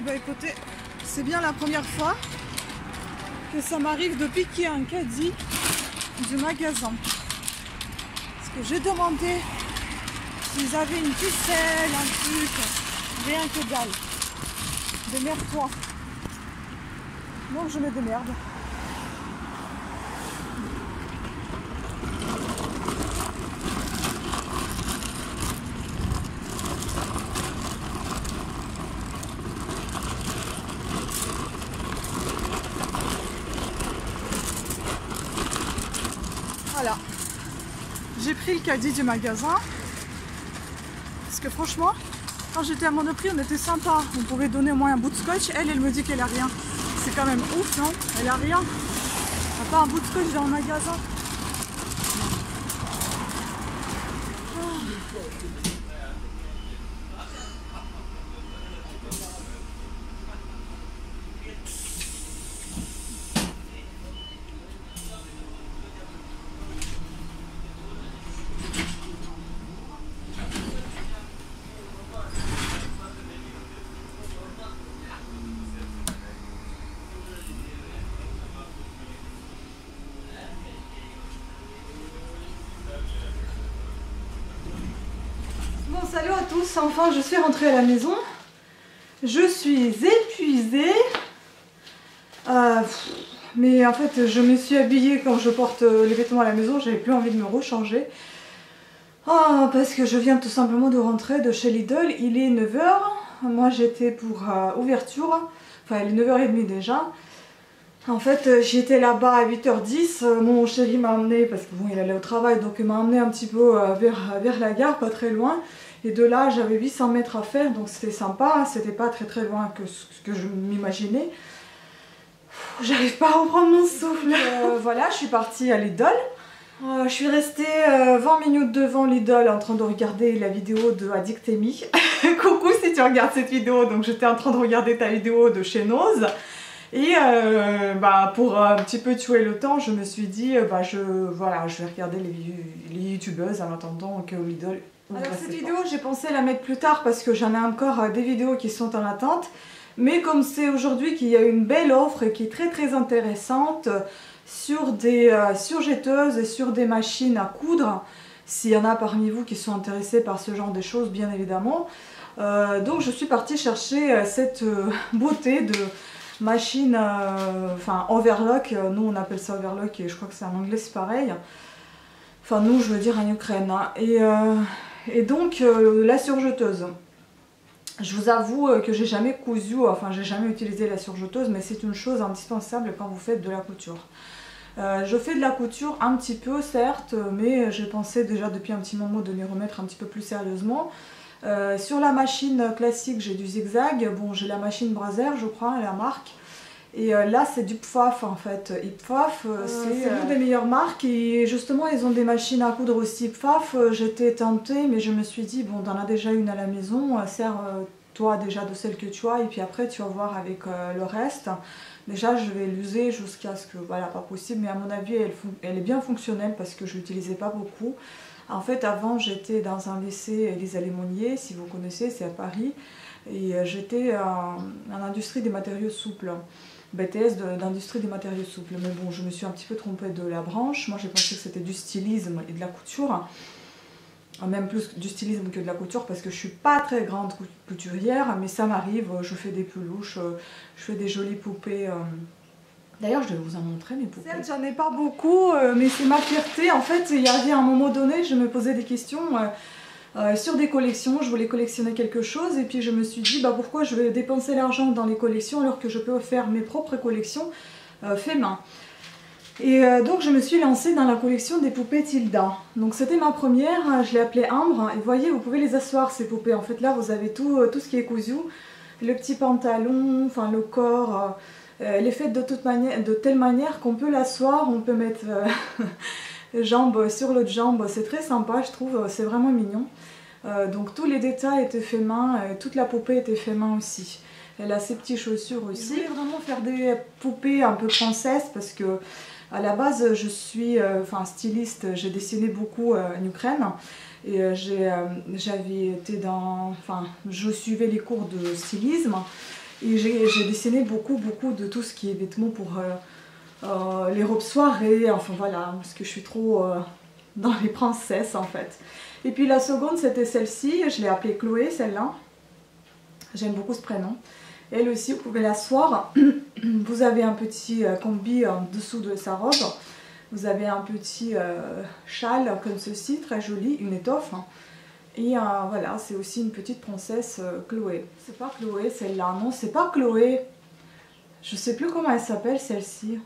Et bien écoutez, c'est bien la première fois que ça m'arrive de piquer un caddie du magasin. Parce que j'ai demandé s'ils avaient une ficelle, un truc, rien que dalle. Démerde-toi. Donc je me démerde. Voilà, j'ai pris le caddie du magasin, parce que franchement, quand j'étais à Monoprix, on était sympa, on pouvait donner au moins un bout de scotch. Elle, elle me dit qu'elle a rien. C'est quand même ouf, non? Elle a rien. Elle n'a pas un bout de scotch dans le magasin. Salut à tous, enfin je suis rentrée à la maison. Je suis épuisée. Mais en fait je me suis habillée quand je porte les vêtements à la maison. J'avais plus envie de me rechanger. Parce que je viens tout simplement de rentrer de chez Lidl. Il est 9h. Moi j'étais pour ouverture. Enfin il est 9h30 déjà. En fait j'étais là-bas à 8h10, mon chéri m'a emmené parce que bon il allait au travail, donc il m'a emmené un petit peu vers la gare, pas très loin. Et de là j'avais 800 mètres à faire, donc c'était sympa, c'était pas très très loin que ce que je m'imaginais. J'arrive pas à reprendre mon souffle. Voilà, je suis partie à Lidl. Je suis restée 20 minutes devant Lidl en train de regarder la vidéo de Addict Amy. Coucou si tu regardes cette vidéo, donc j'étais en train de regarder ta vidéo de chez Noz. Et pour un petit peu tuer le temps, je me suis dit, je vais regarder les youtubeuses en attendant que Lidl. Alors cette vidéo, j'ai pensé la mettre plus tard parce que j'en ai encore des vidéos qui sont en attente. Mais comme c'est aujourd'hui qu'il y a une belle offre qui est très très intéressante sur des surjeteuses et sur des machines à coudre, s'il y en a parmi vous qui sont intéressés par ce genre de choses, bien évidemment. Donc je suis partie chercher cette beauté de machine, overlock, nous on appelle ça overlock et je crois que c'est en anglais c'est pareil, enfin nous je veux dire en Ukraine, hein. Et donc la surjeteuse, je vous avoue que j'ai jamais cousu, enfin j'ai jamais utilisé la surjeteuse, mais c'est une chose indispensable quand vous faites de la couture. Je fais de la couture un petit peu certes, mais j'ai pensé déjà depuis un petit moment de m'y remettre un petit peu plus sérieusement. Sur la machine classique j'ai du zigzag, bon j'ai la machine Brother je crois, la marque, et là c'est du Pfaff en fait, et Pfaff c'est l'une des meilleures marques, et justement ils ont des machines à coudre aussi Pfaff. J'étais tentée mais je me suis dit bon t'en as déjà une à la maison, sers-toi déjà de celle que tu as et puis après tu vas voir avec le reste. Déjà je vais l'user jusqu'à ce que, voilà, pas possible, mais à mon avis elle est bien fonctionnelle parce que je l'utilisais pas beaucoup. En fait, avant, j'étais dans un lycée Elisa Lémonier, si vous connaissez, c'est à Paris. Et j'étais en industrie des matériaux souples, BTS d'industrie des matériaux souples. Mais bon, je me suis un petit peu trompée de la branche. Moi, j'ai pensé que c'était du stylisme et de la couture. Même plus du stylisme que de la couture, parce que je ne suis pas très grande couturière. Mais ça m'arrive, je fais des peluches, je fais des jolies poupées. D'ailleurs, je vais vous en montrer mes poupées. Certes, j'en ai pas beaucoup, mais c'est ma fierté. En fait, il y avait un moment donné, je me posais des questions sur des collections. Je voulais collectionner quelque chose et puis je me suis dit, pourquoi je vais dépenser l'argent dans les collections alors que je peux faire mes propres collections fait main. Et donc, je me suis lancée dans la collection des poupées Tilda. Donc, c'était ma première, je l'ai appelée Ambre. Et voyez, vous pouvez les asseoir, ces poupées. En fait, là, vous avez tout ce qui est cousu. Le petit pantalon, enfin le corps... Elle est faite de telle manière qu'on peut l'asseoir, on peut mettre jambe sur l'autre jambe, c'est très sympa je trouve, c'est vraiment mignon. Donc tous les détails étaient faits main, toute la poupée était faite main aussi. Elle a ses petites chaussures aussi. Je voulais vraiment faire des poupées un peu princesses parce que à la base je suis styliste, j'ai dessiné beaucoup en Ukraine. Et j'avais été je suivais les cours de stylisme. Et j'ai dessiné beaucoup de tout ce qui est vêtements pour les robes soirées, enfin voilà, parce que je suis trop dans les princesses en fait. Et puis la seconde c'était celle-ci, je l'ai appelée Chloé, celle-là. J'aime beaucoup ce prénom. Elle aussi, vous pouvez l'asseoir. Vous avez un petit combi en dessous de sa robe. Vous avez un petit châle comme ceci, très joli, une étoffe. Et voilà, c'est aussi une petite princesse Chloé. C'est pas Chloé celle-là, non, c'est pas Chloé. Je sais plus comment elle s'appelle celle-ci.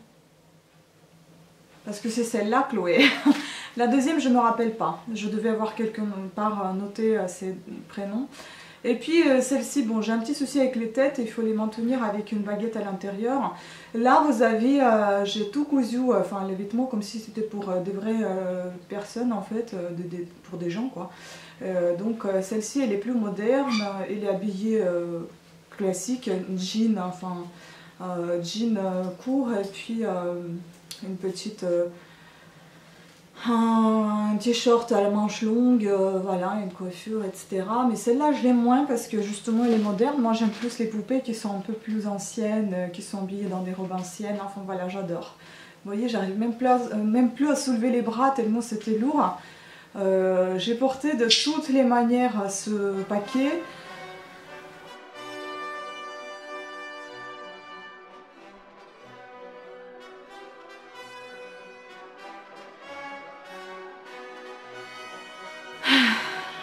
Parce que c'est celle-là Chloé. La deuxième, je me rappelle pas. Je devais avoir quelque part noté ses prénoms. Et puis celle-ci, bon, j'ai un petit souci avec les têtes, il faut les maintenir avec une baguette à l'intérieur. Là vous avez, j'ai tout cousu, enfin les vêtements comme si c'était pour des vraies personnes en fait, pour des gens quoi. Donc celle-ci elle est plus moderne, elle est habillée classique, jean, enfin jean court et puis une petite... un t-shirt à la manche longue, voilà, une coiffure, etc. Mais celle-là, je l'aime moins parce que justement, elle est moderne. Moi, j'aime plus les poupées qui sont un peu plus anciennes, qui sont habillées dans des robes anciennes. Enfin, voilà, j'adore. Vous voyez, j'arrive même plus à soulever les bras tellement c'était lourd. J'ai porté de toutes les manières ce paquet.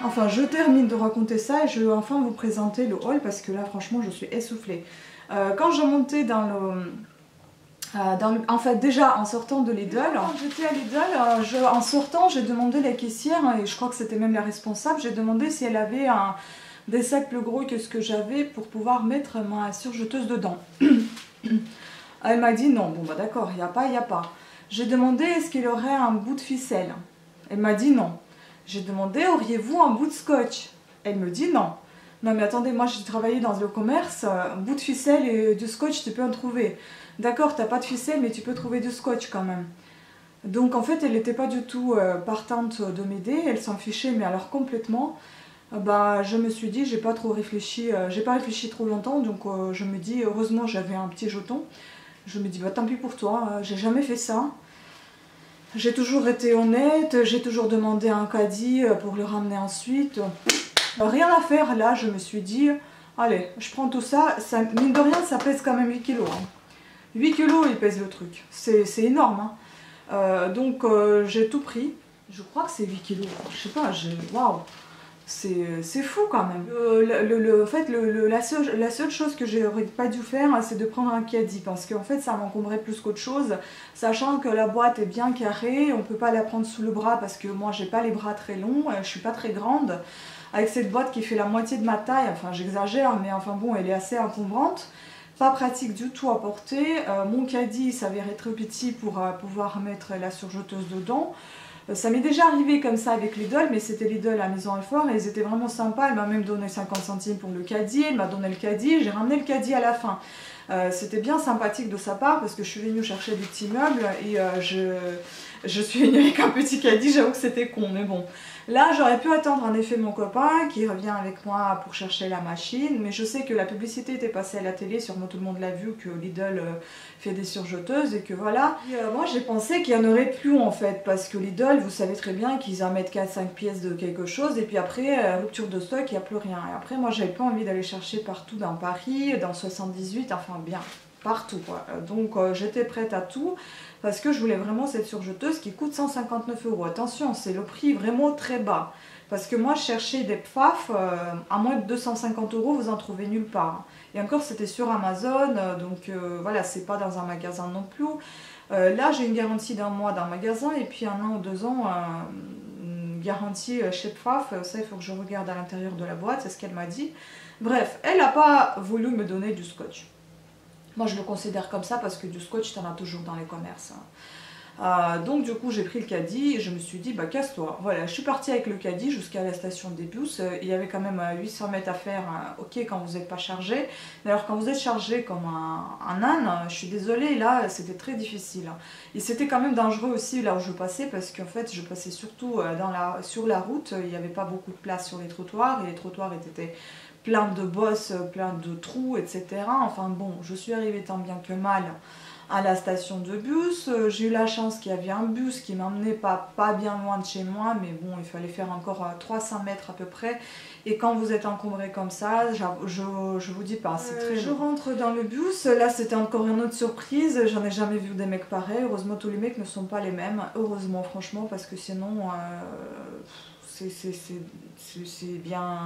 Enfin, je termine de raconter ça et je vais enfin vous présenter le haul parce que là, franchement, je suis essoufflée. Quand je montais dans le... en fait, déjà, en sortant de Lidl... Quand j'étais à Lidl, en sortant, j'ai demandé à la caissière, et je crois que c'était même la responsable, j'ai demandé si elle avait des sacs plus gros que ce que j'avais pour pouvoir mettre ma surjeteuse dedans. Elle m'a dit non. Bon, bah d'accord, il n'y a pas, il n'y a pas. J'ai demandé est-ce qu'il y aurait un bout de ficelle. Elle m'a dit non. J'ai demandé, auriez-vous un bout de scotch? Elle me dit non. Non mais attendez, moi j'ai travaillé dans le commerce, un bout de ficelle et du scotch tu peux en trouver. D'accord, t'as pas de ficelle mais tu peux trouver du scotch quand même. Donc en fait elle n'était pas du tout partante de m'aider, elle s'en fichait mais alors complètement. Bah je me suis dit, j'ai pas trop réfléchi, j'ai pas réfléchi trop longtemps donc je me dis, heureusement j'avais un petit jeton. Je me dis bah tant pis pour toi, j'ai jamais fait ça. J'ai toujours été honnête, j'ai toujours demandé un caddie pour le ramener ensuite. Rien à faire, là je me suis dit, allez, je prends tout ça, mine de rien ça pèse quand même 8 kilos. Hein. 8 kilos il pèse le truc, c'est énorme. Hein. Donc j'ai tout pris, je crois que c'est 8 kilos, je sais pas, waouh, c'est fou quand même. En fait, la seule chose que j'aurais pas dû faire, c'est de prendre un caddie parce qu'en fait ça m'encombrait plus qu'autre chose, sachant que la boîte est bien carrée, on peut pas la prendre sous le bras parce que moi j'ai pas les bras très longs, je suis pas très grande, avec cette boîte qui fait la moitié de ma taille, enfin j'exagère mais enfin bon elle est assez encombrante, pas pratique du tout à porter, mon caddie s'avérait très petit pour pouvoir mettre la surjeteuse dedans. Ça m'est déjà arrivé comme ça avec Lidl, mais c'était Lidl à Maison-Alfort et ils étaient vraiment sympas. Elle m'a même donné 50 centimes pour le caddie, elle m'a donné le caddie, j'ai ramené le caddie à la fin. C'était bien sympathique de sa part parce que je suis venue chercher des petits meubles et je suis venue avec un petit caddie, j'avoue que c'était con, mais bon. Là j'aurais pu attendre en effet mon copain qui revient avec moi pour chercher la machine, mais je sais que la publicité était passée à la télé, sûrement tout le monde l'a vu, que Lidl fait des surjeteuses et que voilà. Et moi j'ai pensé qu'il n'y en aurait plus en fait, parce que Lidl, vous savez très bien qu'ils en mettent 4-5 pièces de quelque chose et puis après, rupture de stock, il n'y a plus rien. Et après moi j'avais pas envie d'aller chercher partout dans Paris, dans 78, enfin bien, partout quoi. Donc j'étais prête à tout. Parce que je voulais vraiment cette surjeteuse qui coûte 159 €. Attention, c'est le prix vraiment très bas. Parce que moi, je cherchais des Pfaff, à moins de 250 €, vous en trouvez nulle part. Et encore, c'était sur Amazon, donc voilà, c'est pas dans un magasin non plus. Là, j'ai une garantie d'1 mois dans le magasin, et puis 1 an ou 2 ans, une garantie chez Pfaff. Ça, il faut que je regarde à l'intérieur de la boîte, c'est ce qu'elle m'a dit. Bref, elle n'a pas voulu me donner du scotch. Moi je le considère comme ça parce que du scotch t'en as toujours dans les commerces. Donc du coup j'ai pris le caddie et je me suis dit bah casse-toi. Voilà, je suis partie avec le caddie jusqu'à la station des bus. Il y avait quand même 800 mètres à faire, ok, quand vous n'êtes pas chargé. D'ailleurs quand vous êtes chargé comme un âne, je suis désolée, là c'était très difficile. Et c'était quand même dangereux aussi là où je passais, parce qu'en fait je passais surtout sur la route. Il n'y avait pas beaucoup de place sur les trottoirs et les trottoirs étaient pleins de bosses, pleins de trous, etc. Enfin bon, je suis arrivée tant bien que mal à la station de bus. J'ai eu la chance qu'il y avait un bus qui m'emmenait pas bien loin de chez moi, mais bon, il fallait faire encore 300 mètres à peu près, et quand vous êtes encombré comme ça, je vous dis pas, c'est très long. Je rentre dans le bus, là c'était encore une autre surprise, j'en ai jamais vu des mecs pareils, heureusement tous les mecs ne sont pas les mêmes, heureusement franchement, parce que sinon c'est bien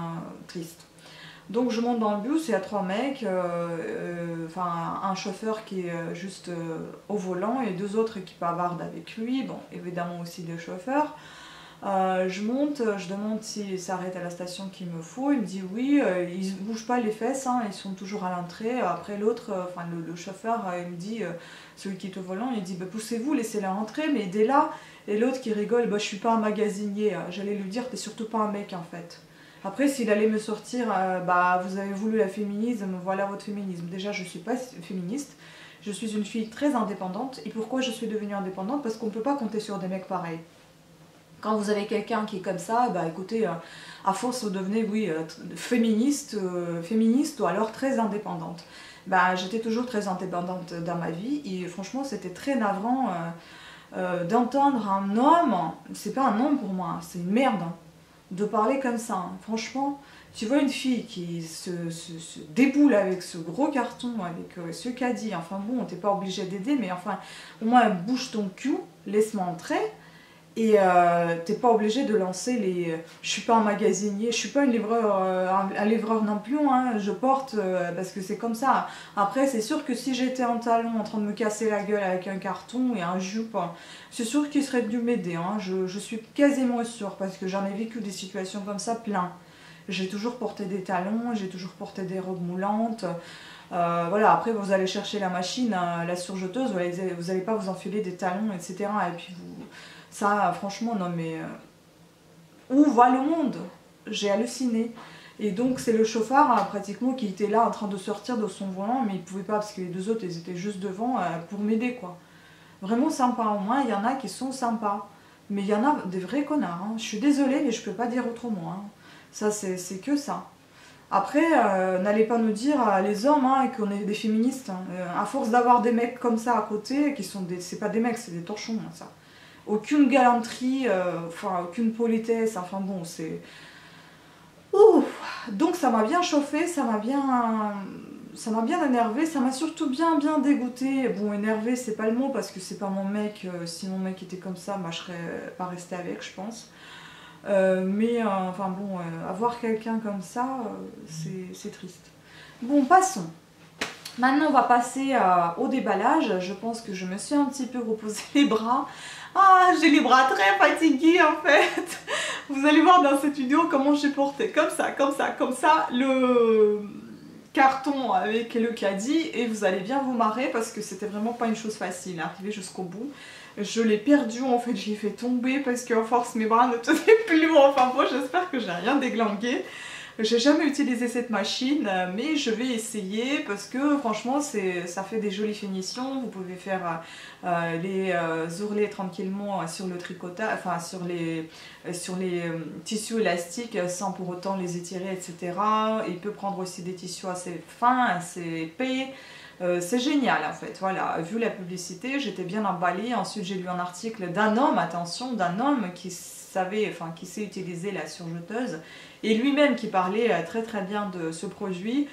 triste. Donc je monte dans le bus, il y a 3 mecs, enfin un chauffeur qui est juste au volant et 2 autres qui bavardent avec lui, bon évidemment aussi des chauffeurs. Je monte, je demande s'il s'arrête à la station qu'il me faut, il me dit oui, ils ne bougent pas les fesses, hein, ils sont toujours à l'entrée. Après l'autre, enfin le chauffeur, il me dit, celui qui est au volant, il dit bah, poussez-vous, laissez-la rentrer, mais dès là, et l'autre qui rigole, bah, je suis pas un magasinier, j'allais lui dire t'es surtout pas un mec en fait. Après, s'il allait me sortir, bah, vous avez voulu la féminisme, voilà votre féminisme. Déjà, je ne suis pas féministe, je suis une fille très indépendante. Et pourquoi je suis devenue indépendante? Parce qu'on ne peut pas compter sur des mecs pareils. Quand vous avez quelqu'un qui est comme ça, bah écoutez, à force vous devenez, oui, féministe, féministe ou alors très indépendante. Bah, j'étais toujours très indépendante dans ma vie et franchement, c'était très navrant d'entendre un homme, c'est pas un homme pour moi, c'est une merde, de parler comme ça, hein. Franchement, tu vois une fille qui se déboule avec ce gros carton, avec ce caddie, enfin bon, t'es pas obligé d'aider, mais enfin, au moins bouge ton cul, laisse-moi entrer, et t'es pas obligé de lancer les « je suis pas un magasinier, je suis pas une livreur, un livreur non plus, hein, je porte, parce que c'est comme ça ». Après, c'est sûr que si j'étais en talon en train de me casser la gueule avec un carton et un jupe, c'est sûr qu'il serait dû m'aider, hein. Je suis quasiment sûre, parce que j'en ai vécu des situations comme ça plein. J'ai toujours porté des talons, j'ai toujours porté des robes moulantes. Voilà, après vous allez chercher la machine, la surjeteuse, vous n'allez pas vous enfiler des talons, etc. Et puis vous... Ça, franchement, non mais... Où va le monde? J'ai halluciné. Et donc c'est le chauffard pratiquement qui était là en train de sortir de son volant, mais il pouvait pas parce que les 2 autres, ils étaient juste devant pour m'aider, quoi. Vraiment sympa, au moins il y en a qui sont sympas. Mais il y en a des vrais connards, hein. Je suis désolée, mais je peux pas dire autrement, hein. Ça, c'est que ça. Après, n'allez pas nous dire, les hommes, hein, qu'on est des féministes, hein. À force d'avoir des mecs comme ça à côté, qui sont des... C'est pas des mecs, c'est des torchons, hein, ça. Aucune galanterie, enfin aucune politesse, enfin bon, c'est... Ouf. Donc ça m'a bien chauffé, ça m'a bien énervé, ça m'a surtout bien dégoûté. Bon, énervé, c'est pas le mot parce que c'est pas mon mec, si mon mec était comme ça, bah, je serais pas restée avec, je pense. Mais enfin bon, avoir quelqu'un comme ça, c'est triste. Bon, passons. Maintenant, on va passer au déballage. Je pense que je me suis un petit peu reposé les bras. Ah, j'ai les bras très fatigués en fait. Vous allez voir dans cette vidéo comment j'ai porté comme ça le carton avec le caddie et vous allez bien vous marrer parce que c'était vraiment pas une chose facile, arriver jusqu'au bout. Je l'ai perdu en fait, je l'ai fait tomber parce qu'en force mes bras ne tenaient plus. Enfin bon, j'espère que j'ai rien déglingué. J'ai jamais utilisé cette machine, mais je vais essayer parce que franchement ça fait des jolies finitions. Vous pouvez faire les ourlets tranquillement sur le tricotage, enfin sur les tissus élastiques sans pour autant les étirer, etc. Il peut prendre aussi des tissus assez fins, assez épais. C'est génial en fait, voilà, vu la publicité, j'étais bien emballée. Ensuite j'ai lu un article d'un homme, attention, d'un homme qui savait, enfin qui sait utiliser la surjeteuse et lui-même qui parlait très bien de ce produit.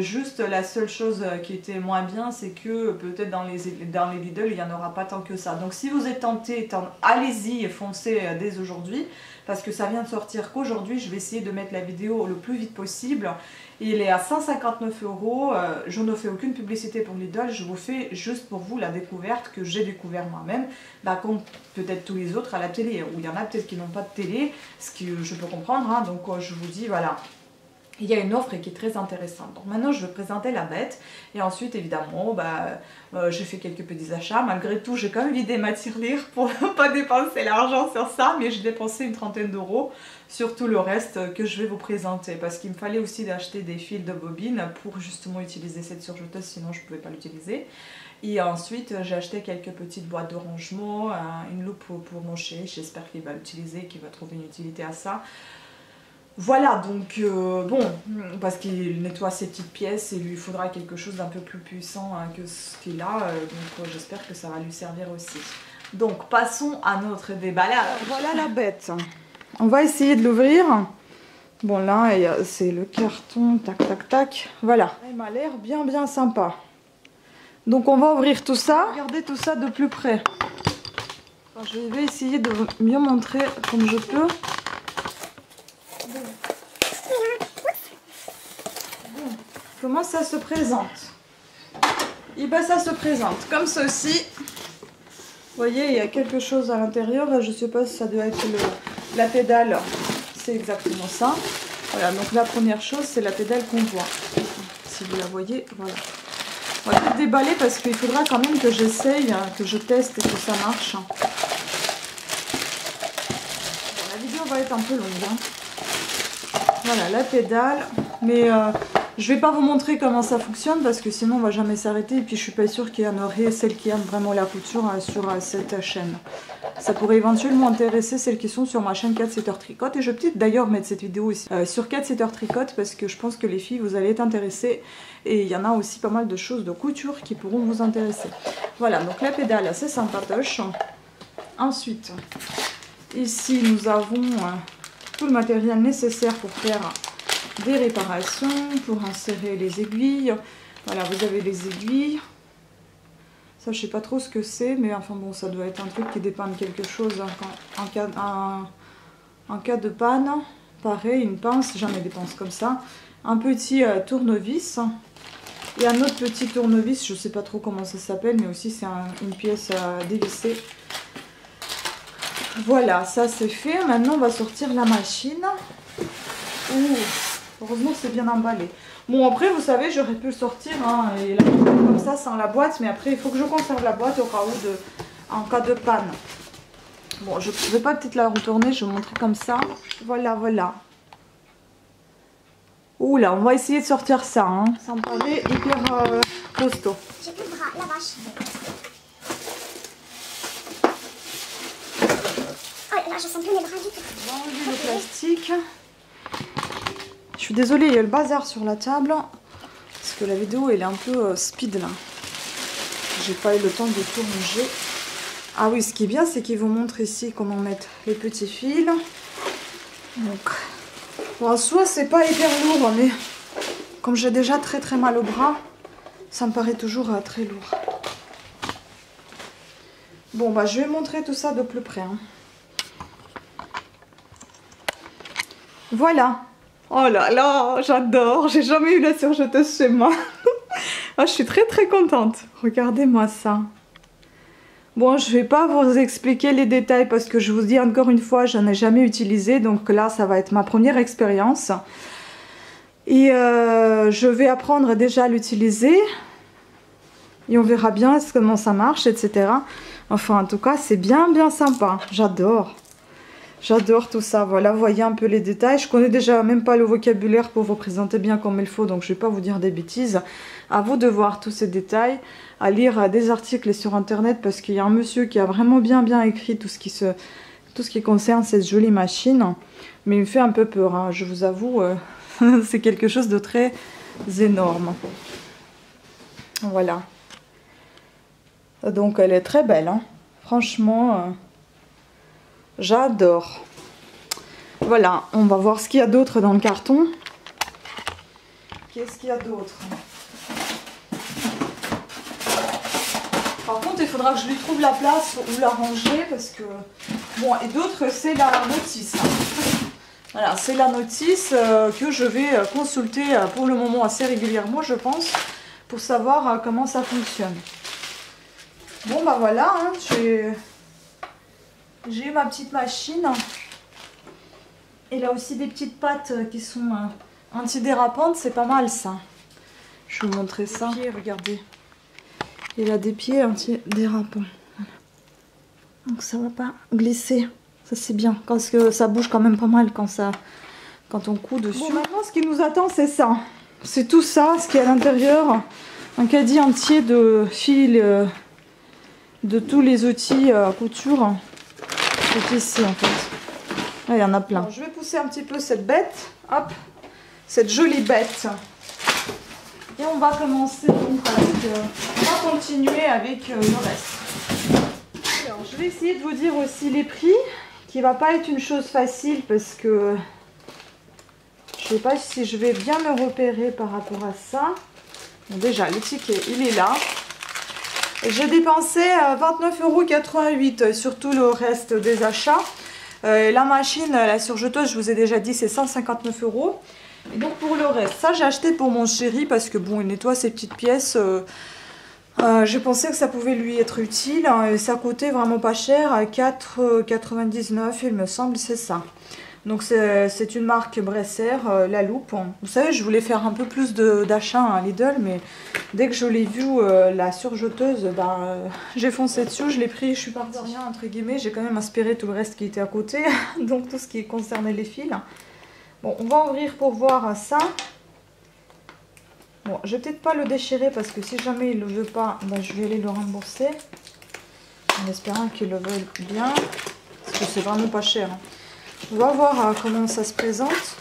Juste la seule chose qui était moins bien, c'est que peut-être dans les Lidl, il n'y en aura pas tant que ça. Donc si vous êtes tenté, allez-y, foncez dès aujourd'hui, parce que ça vient de sortir qu'aujourd'hui. Je vais essayer de mettre la vidéo le plus vite possible. Il est à 159 €, je ne fais aucune publicité pour Lidl, je vous fais juste pour vous la découverte que j'ai découvert moi-même, bah, comme peut-être tous les autres à la télé, ou il y en a peut-être qui n'ont pas de télé, ce que je peux comprendre, hein, donc je vous dis voilà. il y a une offre qui est très intéressante. Donc maintenant je vais présenter la bête et ensuite évidemment j'ai fait quelques petits achats. Malgré tout j'ai quand même vidé ma tirelire pour ne pas dépenser l'argent sur ça, mais j'ai dépensé une trentaine d'euros sur tout le reste que je vais vous présenter, parce qu'il me fallait aussi acheter des fils de bobine pour justement utiliser cette surjeteuse, sinon je ne pouvais pas l'utiliser. Et ensuite j'ai acheté quelques petites boîtes de rangement, une loupe pour mon chien, j'espère qu'il va l'utiliser, qu'il va trouver une utilité à ça. Voilà, donc bon, parce qu'il nettoie ses petites pièces et lui faudra quelque chose d'un peu plus puissant que ce qu'il a, donc j'espère que ça va lui servir aussi. Donc passons à notre déballage. Voilà la bête, on va essayer de l'ouvrir. Bon là c'est le carton, tac tac tac, voilà. Il m'a l'air bien bien sympa. Donc on va ouvrir tout ça, regardez tout ça de plus près. Enfin, je vais essayer de mieux montrer comme je peux. Comment ça se présente? Et bien ça se présente comme ceci. Vous voyez, il y a quelque chose à l'intérieur. Je ne sais pas si ça doit être la pédale. C'est exactement ça. Voilà, donc la première chose, c'est la pédale qu'on voit. Si vous la voyez, voilà. On va tout déballer parce qu'il faudra quand même que j'essaye, que je teste et que ça marche. Bon, la vidéo va être un peu longue. Voilà, la pédale. Mais... je vais pas vous montrer comment ça fonctionne parce que sinon on va jamais s'arrêter, et puis je suis pas sûre qu'il y en aurait celles qui aiment vraiment la couture sur cette chaîne. Ça pourrait éventuellement intéresser celles qui sont sur ma chaîne 4-7 tricote, et je vais peut-être d'ailleurs mettre cette vidéo ici sur 4-7 tricote parce que je pense que les filles vous allez être intéressées, et il y en a aussi pas mal de choses de couture qui pourront vous intéresser. Voilà, donc la pédale assez sympatoche. Ensuite ici nous avons tout le matériel nécessaire pour faire des réparations, pour insérer les aiguilles. Voilà, vous avez les aiguilles. Ça, je sais pas trop ce que c'est, mais enfin bon, ça doit être un truc qui dépanne quelque chose en cas de panne. Pareil, une pince, jamais des pinces comme ça. Un petit tournevis et un autre petit tournevis, je sais pas trop comment ça s'appelle, mais aussi c'est une pièce à dévisser. Voilà, ça c'est fait. Maintenant, on va sortir la machine. Ouh. Heureusement c'est bien emballé. Bon après vous savez j'aurais pu le sortir et la mettre comme ça sans la boîte, mais après il faut que je conserve la boîte au cas où en cas de panne. Bon je ne vais pas peut-être la retourner, je vais vous montrer comme ça. Voilà voilà. Ouh là on va essayer de sortir ça hein. C'est emballé hyper costaud. J'ai plus le bras, la vache. Oh là je sens plus les bras du tout. Bon, le plastique. Je suis désolée, il y a le bazar sur la table, parce que la vidéo elle est un peu speed là. J'ai pas eu le temps de tout ranger. Ah oui, ce qui est bien, c'est qu'ils vous montrent ici comment mettre les petits fils. Donc, bon, en soi, c'est pas hyper lourd, mais comme j'ai déjà très très mal au bras, ça me paraît toujours très lourd. Bon, bah je vais montrer tout ça de plus près. Hein. Voilà. Oh là là, j'adore, j'ai jamais eu la surjeteuse chez moi. Ah, je suis très très contente. Regardez-moi ça. Bon, je vais pas vous expliquer les détails parce que je vous dis encore une fois, j'en ai jamais utilisé. Donc là, ça va être ma première expérience. Et je vais apprendre déjà à l'utiliser. Et on verra bien comment ça marche, etc. Enfin, en tout cas, c'est bien bien sympa. J'adore. J'adore tout ça, voilà, voyez un peu les détails. Je connais déjà même pas le vocabulaire pour vous présenter bien comme il faut, donc je vais pas vous dire des bêtises. À vous de voir tous ces détails, à lire des articles sur internet, parce qu'il y a un monsieur qui a vraiment bien bien écrit tout ce qui concerne cette jolie machine. Mais il me fait un peu peur, hein, je vous avoue, c'est quelque chose de très énorme. Voilà. Donc elle est très belle, hein. Franchement... j'adore. Voilà, on va voir ce qu'il y a d'autre dans le carton. Qu'est-ce qu'il y a d'autre? Par contre, il faudra que je lui trouve la place où la ranger parce que... Bon, et d'autre, c'est la notice. Voilà, c'est la notice que je vais consulter pour le moment assez régulièrement, je pense, pour savoir comment ça fonctionne. Bon, bah voilà, hein, j'ai ma petite machine. Et là aussi des petites pattes qui sont Antidérapante, c'est pas mal ça. Je vais vous montrer ça. Pieds, regardez. Il a des pieds antidérapants. Voilà. Donc ça va pas glisser. Ça c'est bien. Parce que ça bouge quand même pas mal quand ça, quand on coud dessus. Bon, maintenant ce qui nous attend c'est ça. C'est tout ça, ce qui est à l'intérieur. Un caddie entier de fil, de tous les outils à couture. C'est ici en fait. Là, il y en a plein. Alors, je vais pousser un petit peu cette bête. Hop, cette jolie bête. Et on va commencer donc avec, on va continuer avec le reste. Alors, je vais essayer de vous dire aussi les prix, qui va pas être une chose facile parce que je sais pas si je vais bien me repérer par rapport à ça. Bon, déjà le ticket il est là. J'ai dépensé 29,88 € sur tout le reste des achats. La machine, la surjeteuse, je vous ai déjà dit, c'est 159 €. Et donc pour le reste, ça j'ai acheté pour mon chéri parce que bon, il nettoie ses petites pièces. Je pensais que ça pouvait lui être utile. Hein, et ça coûtait vraiment pas cher, 4,99 € il me semble, c'est ça. Donc c'est une marque Bresser, la loupe. Vous savez, je voulais faire un peu plus d'achats à Lidl, mais dès que je l'ai vu, la surjeteuse, ben, j'ai foncé dessus, je l'ai pris, je suis partie de rien, entre guillemets. J'ai quand même aspiré tout le reste qui était à côté, donc tout ce qui concernait les fils. Bon, on va ouvrir pour voir ça. Bon, je vais peut-être pas le déchirer parce que si jamais il ne le veut pas, ben, je vais aller le rembourser. En espérant qu'il le veuille bien, parce que c'est vraiment pas cher. Hein. On va voir comment ça se présente.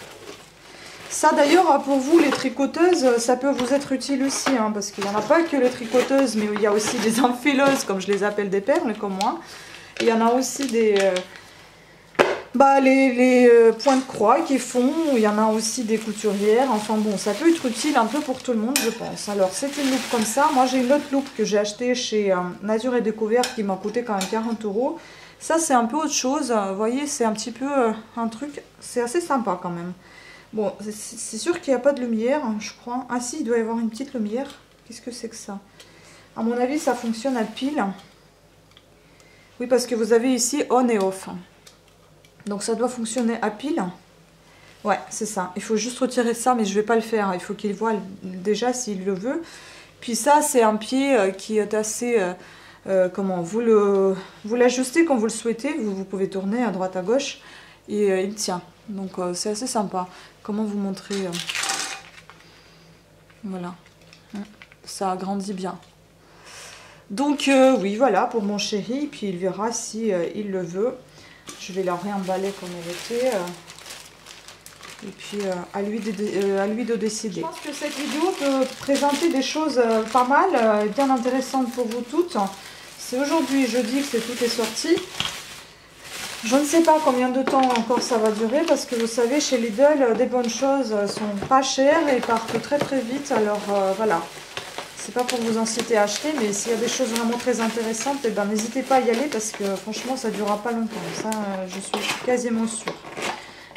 Ça d'ailleurs, pour vous les tricoteuses, ça peut vous être utile aussi. Hein, parce qu'il n'y en a pas que les tricoteuses, mais il y a aussi des enfileuses, comme je les appelle, des perles comme moi. Et il y en a aussi des... les points de croix qui font. Il y en a aussi des couturières. Enfin bon, ça peut être utile un peu pour tout le monde, je pense. Alors c'est une loupe comme ça. Moi j'ai une autre loupe que j'ai achetée chez Nature et Découverte qui m'a coûté quand même 40 €. Ça c'est un peu autre chose, vous voyez, c'est un petit peu un truc, c'est assez sympa quand même. Bon, c'est sûr qu'il n'y a pas de lumière, je crois. Ah si, il doit y avoir une petite lumière. Qu'est-ce que c'est que ça? À mon avis, ça fonctionne à pile. Oui, parce que vous avez ici on et off. Donc ça doit fonctionner à pile. Ouais, c'est ça. Il faut juste retirer ça, mais je ne vais pas le faire. Il faut qu'il voit déjà s'il le veut. Puis ça, c'est un pied qui est assez... comment vous l'ajustez quand vous le souhaitez, vous pouvez tourner à droite à gauche et il tient, donc c'est assez sympa. Comment vous montrer, voilà, ça agrandit bien. Donc oui, voilà pour mon chéri, puis il verra si il le veut. Je vais la réemballer comme elle était. Et puis à lui de décider. Je pense que cette vidéo peut présenter des choses pas mal, bien intéressantes pour vous toutes. C'est aujourd'hui jeudi que tout est sorti. Je ne sais pas combien de temps encore ça va durer parce que vous savez, chez Lidl, des bonnes choses sont pas chères et partent très très vite. Alors voilà, c'est pas pour vous inciter à acheter, mais s'il y a des choses vraiment très intéressantes, eh ben, n'hésitez pas à y aller parce que franchement ça durera pas longtemps. Ça, je suis quasiment sûre.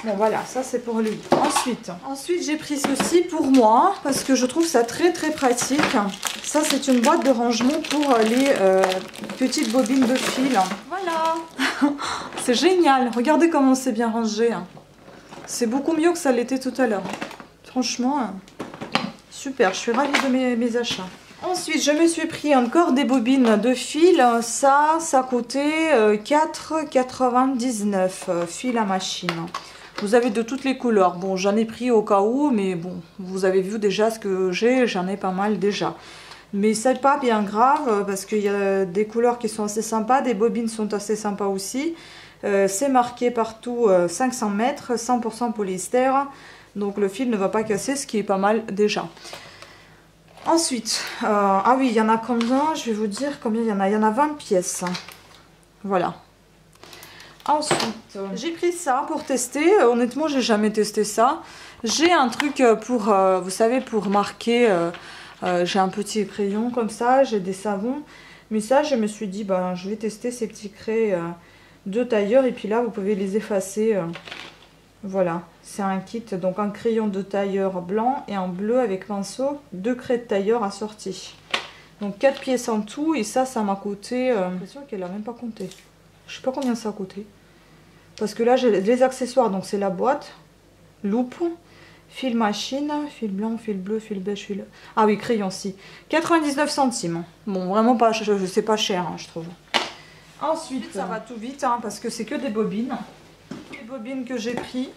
Bon voilà, ça c'est pour lui. Ensuite j'ai pris ceci pour moi parce que je trouve ça très très pratique. Ça c'est une boîte de rangement pour les petites bobines de fil. Voilà. C'est génial, regardez comment c'est bien rangé. C'est beaucoup mieux que ça l'était tout à l'heure. Franchement, super, je suis ravie de mes achats. Ensuite je me suis pris encore des bobines de fil. Ça coûtait 4,99 € fil à machine. Vous avez de toutes les couleurs. Bon, j'en ai pris au cas où, mais bon, vous avez vu déjà ce que j'ai. J'en ai pas mal déjà. Mais c'est pas bien grave, parce qu'il y a des couleurs qui sont assez sympas. Des bobines sont assez sympas aussi. C'est marqué partout 500 mètres, 100% polyester. Donc le fil ne va pas casser, ce qui est pas mal déjà. Ensuite, ah oui, il y en a combien? Je vais vous dire combien il y en a. Il y en a 20 pièces. Voilà. Ensuite, j'ai pris ça pour tester. Honnêtement, j'ai jamais testé ça. J'ai un truc pour, vous savez, pour marquer. J'ai un petit crayon comme ça, j'ai des savons. Mais ça, je me suis dit, ben, je vais tester ces petits craies de tailleur. Et puis là, vous pouvez les effacer. Voilà, c'est un kit. Donc, un crayon de tailleur blanc et un bleu avec pinceau. 2 craies de tailleur assorties. Donc, 4 pièces en tout. Et ça m'a coûté... j'ai l'impression qu'elle n'a même pas compté. Je sais pas combien ça a coûté. Parce que là, j'ai les accessoires. Donc, c'est la boîte, loupe Fil machine, fil blanc, fil bleu, fil beige, fil... Ah oui, crayon, si. 99 centimes. Bon, vraiment pas, c'est pas cher, hein, je trouve. Ensuite, ça va tout vite, hein, parce que c'est que des bobines. Les bobines que j'ai prises.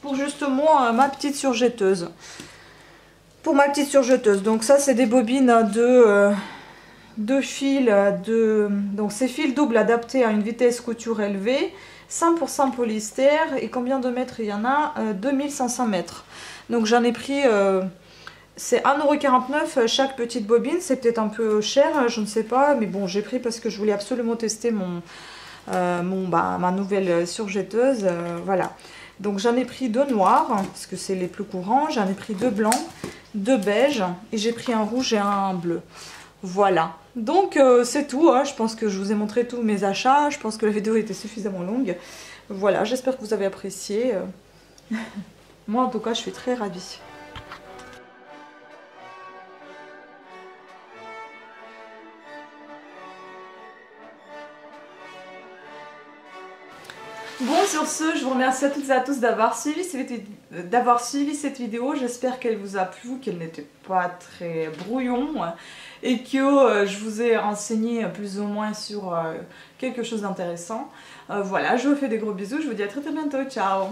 Pour justement ma petite surjetteuse. Pour ma petite surjetteuse. Donc ça, c'est des bobines de fils. Donc c'est fils double adaptés à une vitesse couture élevée. 100% polyester. Et combien de mètres il y en a 2500 mètres. Donc j'en ai pris... c'est 1,49 € chaque petite bobine. C'est peut-être un peu cher, je ne sais pas. Mais bon, j'ai pris parce que je voulais absolument tester mon, ma nouvelle surjetteuse. Voilà. Donc j'en ai pris deux noirs, parce que c'est les plus courants. J'en ai pris deux blancs, deux beiges. Et j'ai pris un rouge et un bleu. Voilà. Donc c'est tout. Hein. Je pense que je vous ai montré tous mes achats. Je pense que la vidéo était suffisamment longue. Voilà, j'espère que vous avez apprécié. Moi en tout cas, je suis très ravie. Bon, sur ce, je vous remercie à toutes et à tous d'avoir suivi cette vidéo. J'espère qu'elle vous a plu, qu'elle n'était pas très brouillon et que je vous ai enseigné plus ou moins sur quelque chose d'intéressant. Voilà, je vous fais des gros bisous, je vous dis à très bientôt, ciao!